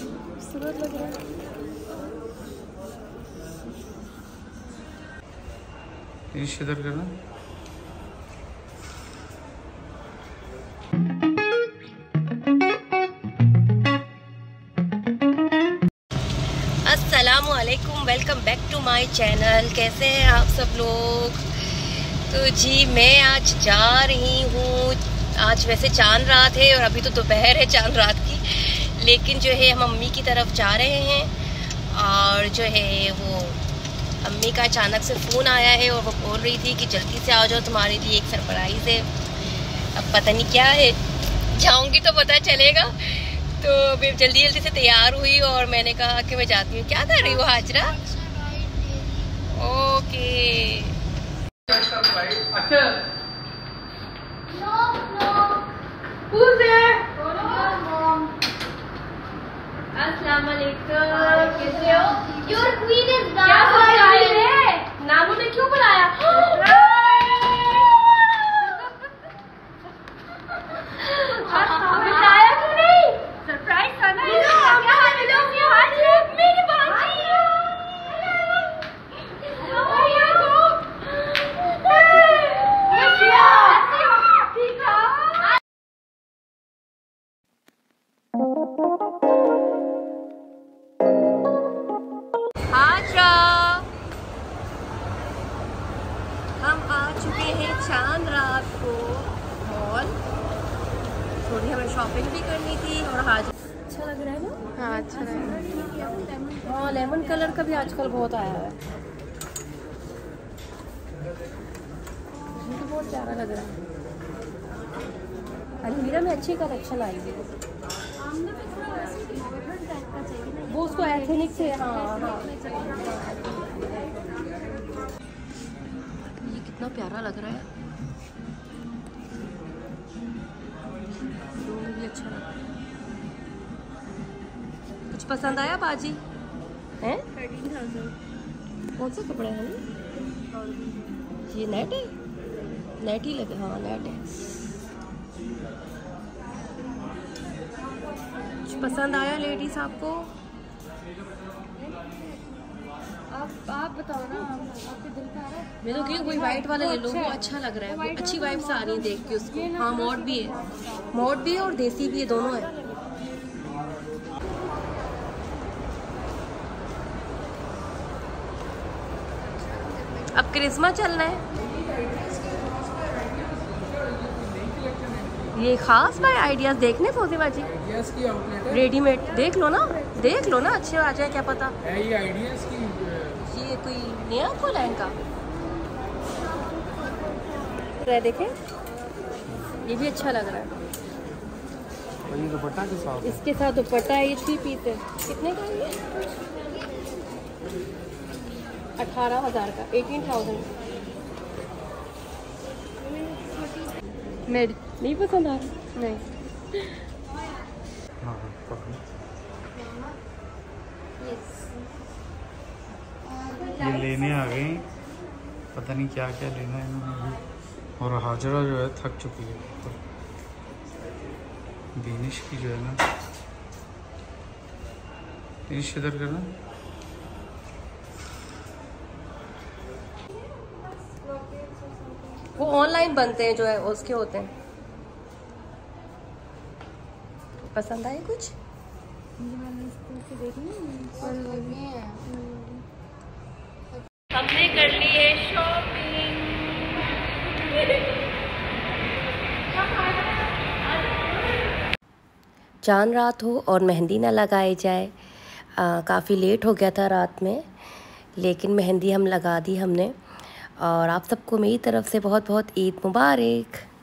खूबसूरत लग रहा है। इधर करना अस्सलामुअलैकुम, welcome back to my channel. कैसे हैं आप सब लोग? तो जी मैं आज जा रही हूँ। आज वैसे चांद रात है और अभी तो दोपहर है चांद रात की, लेकिन जो है हम अम्मी की तरफ जा रहे हैं। और जो है वो अम्मी का अचानक से फ़ोन आया है और वो बोल रही थी कि जल्दी से आ जाओ, तुम्हारे लिए एक सरप्राइज़ है। अब पता नहीं क्या है, जाऊँगी तो पता चलेगा। तो अभी जल्दी जल्दी से तैयार हुई और मैंने कहा कि मैं जाती हूँ। क्या कर रही हो हाजरा? ओके अच्छा। अस्सलाम वालेकुम, कैसे हो? Your queen is back। नानू ने क्यों बुलाया? बुलाया क्यों नहीं? सरप्राइज था ना। मेरी बात चांद रात को मॉल, थोड़ी हमें शॉपिंग भी करनी थी। और आज अच्छा लग रहा है ना? हाँ अच्छा लग रहा है। हाँ लेमन कलर का भी आजकल बहुत आया है, तो बहुत प्यारा लग रहा है। अलमीरा में अच्छी कलेक्शन आई है। वो उसको एथेनिक से। हाँ कितना प्यारा लग रहा है, भी अच्छा लग रहा है। कुछ पसंद आया बाजी? हैं? 13,000 कौन से कपड़े हैं? ये नेट है, नेट ही लगे। हाँ नेट है। कुछ पसंद आया लेडीज आपको? आप बताओ ना, आपके दिल का आ रहा है? मैं तो क्यों कोई वाइट वाला ले लो, वो अच्छा लग रहा है, अच्छी वाइब्स आ रही है देख के उसको। हाँ मोड भी है, मोड भी है और देसी भी है, दोनों है। अब क्रिसमा चलना है। ये खास भाई आइडियाज देखने फौजीबा जी, रेडीमेड देख लो ना, देख लो ना, अच्छे आ जाए क्या पता। ये आइडियाज की ये कोई नया खोला है इनका, देखें ये भी अच्छा लग रहा है। ये दुपट्टा के साथ, इसके साथ दुपट्टा है। ये 3 पीस है। कितने का है? 18,000 का, 18,000। मेरी नहीं पसंद आ रहा। नहीं हाँ ये लेने आ गए, पता नहीं क्या क्या लेना है इन्होंने। और हाजरा जो है थक चुकी है, तो बीनिश की जो है ना, बीनिश इधर करना। वो ऑनलाइन बनते हैं जो है, उसके होते हैं। पसंद आए कुछ? हमने कर ली है शॉपिंग। चांद रात हो और मेहंदी ना लगाई जाए। काफ़ी लेट हो गया था रात में, लेकिन मेहंदी हम लगा दी हमने। और आप सबको मेरी तरफ से बहुत बहुत ईद मुबारक।